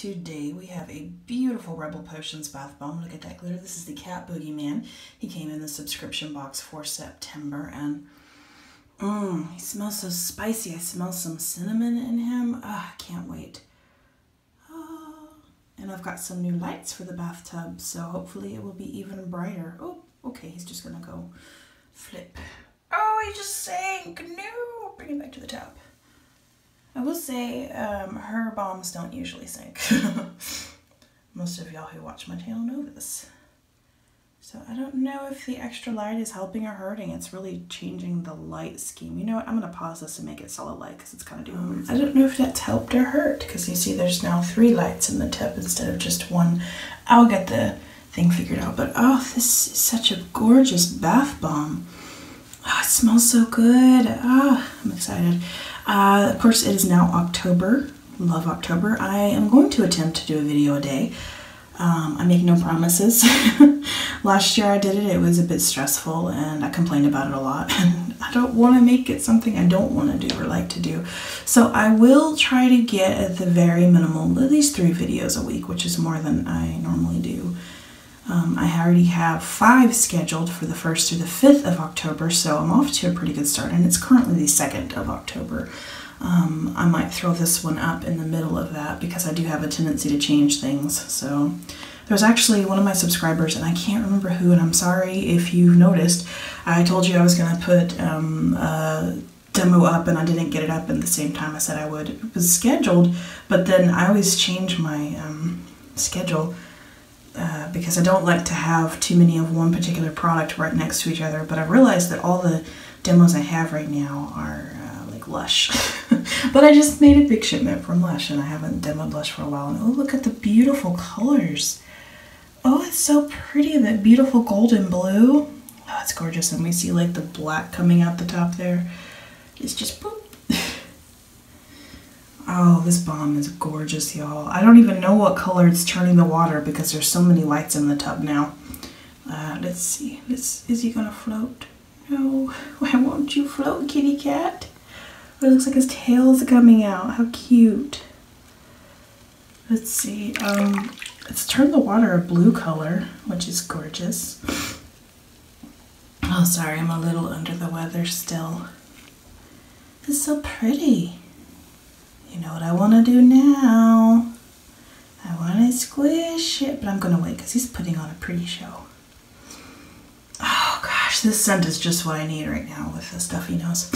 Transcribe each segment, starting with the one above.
today we have a beautiful Rebel Potions bath bomb. Look at that glitter. This is the Cat Boogeyman. He came in the subscription box for September, and he smells so spicy. I smell some cinnamon in him. Ah, I can't wait. And I've got some new lights for the bathtub, so hopefully it will be even brighter. Oh, okay, he's just gonna go flip. Oh, he just sank. No, bring him back to the top. I will say, her bombs don't usually sink. Most of y'all who watch my channel know this. So I don't know if the extra light is helping or hurting. It's really changing the light scheme. You know what? I'm going to pause this and make it solid light because it's kind of doing weird. I don't know if that's helped or hurt because you see there's now 3 lights in the tub instead of just 1. I'll get the thing figured out. But oh, this is such a gorgeous bath bomb. Oh, it smells so good. Ah, oh, I'm excited. Of course, it is now October. Love October. I am going to attempt to do a video a day. I make no promises. Last year I did it. It was a bit stressful and I complained about it a lot. And I don't want to make it something I don't want to do or like to do. So I will try to get at the very minimal at least 3 videos a week, which is more than I normally do. I already have 5 scheduled for the 1st through the 5th of October, so I'm off to a pretty good start, and it's currently the 2nd of October. I might throw this one up in the middle of that because I do have a tendency to change things. So there's actually one of my subscribers, and I can't remember who, and I'm sorry if you've noticed, I told you I was going to put a demo up and I didn't get it up at the same time I said I would. It was scheduled, but then I always change my schedule. Because I don't like to have too many of one particular product right next to each other, but I realized that all the demos I have right now are like Lush. But I just made a big shipment from Lush, and I haven't demoed Lush for a while. And oh, look at the beautiful colors. Oh, it's so pretty, that beautiful golden blue. Oh, it's gorgeous, and we see like the black coming out the top there. It's just boop. Oh, this bomb is gorgeous, y'all. I don't even know what color it's turning the water because there's so many lights in the tub now. Let's see. Is he gonna float? No. Why won't you float, kitty cat? Oh, it looks like his tail's coming out. How cute. Let's see. It's turned the water a blue color, which is gorgeous. Oh, sorry. I'm a little under the weather still. It's so pretty. You know what I want to do now? I want to squish it, but I'm going to wait because he's putting on a pretty show. Oh gosh, this scent is just what I need right now with the stuffy nose.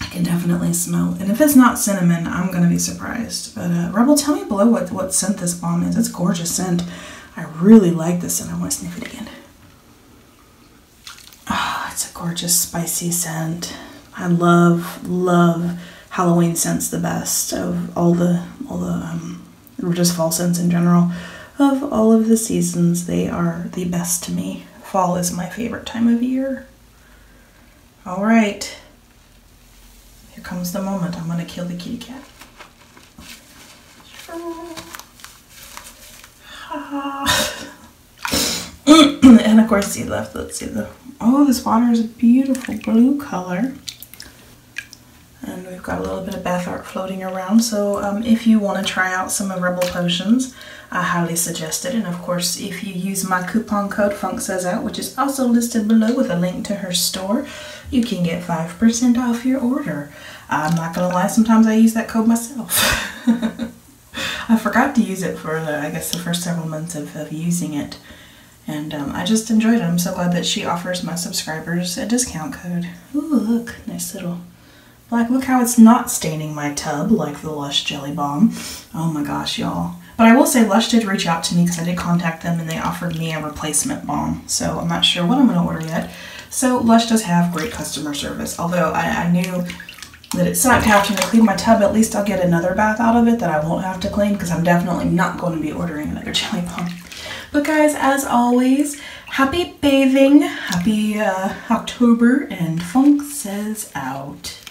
I can definitely smell, and if it's not cinnamon, I'm going to be surprised. But Rebel, tell me below what scent this bomb is. It's a gorgeous scent. I really like this, and I want to sniff it again. Oh, it's a gorgeous spicy scent. I love Halloween scents the best of all the just fall scents in general. Of all of the seasons, they are the best to me. Fall is my favorite time of year. All right, here comes the moment. I'm gonna kill the kitty cat. And of course, he left. Let's see the. Oh, this water is a beautiful blue color. And we've got a little bit of bath art floating around, so if you want to try out some of Rebel Potions, I highly suggest it. And of course, if you use my coupon code FunkSezOut, which is also listed below with a link to her store, you can get 5% off your order. I'm not gonna lie, sometimes I use that code myself. I forgot to use it for I guess the first several months of using it, and I just enjoyed it. I'm so glad that she offers my subscribers a discount code. Ooh, look, nice little. Like, look how it's not staining my tub like the Lush Jelly Bomb. Oh my gosh, y'all. But I will say Lush did reach out to me because I did contact them and they offered me a replacement bomb. So I'm not sure what I'm going to order yet. So Lush does have great customer service. Although I knew that it sucked having to clean my tub. At least I'll get another bath out of it that I won't have to clean because I'm definitely not going to be ordering another jelly bomb. But guys, as always, happy bathing, happy October, and FunkSezOut.